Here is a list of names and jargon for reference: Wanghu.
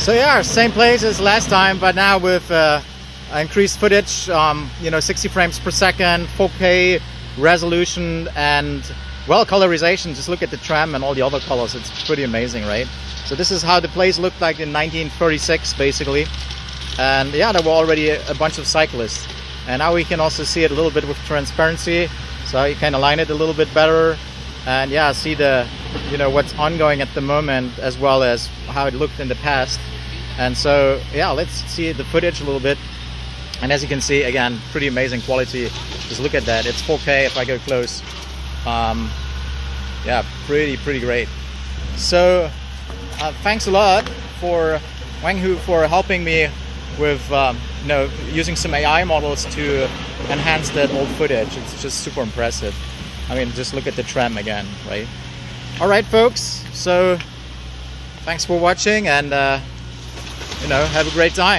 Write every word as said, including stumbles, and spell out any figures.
So yeah, same place as last time, but now with uh, increased footage, um, you know, sixty frames per second, four K resolution, and well, colorization. Just look at the tram and all the other colors. It's pretty amazing, right? So this is how the place looked like in nineteen thirty-six, basically. And yeah, there were already a bunch of cyclists. And now we can also see it a little bit with transparency, so you can align it a little bit better. And yeah, see the, you know, what's ongoing at the moment, as well as how it looked in the past. And so yeah, let's see the footage a little bit. And as you can see, again, pretty amazing quality. Just look at that. It's four K if I go close. Um, yeah, pretty pretty great. So uh, thanks a lot for Wanghu for helping me with um, you know, using some A I models to enhance that old footage. It's just super impressive. I mean, just look at the tram again, right? All right, folks. So thanks for watching, and uh, you know, have a great time.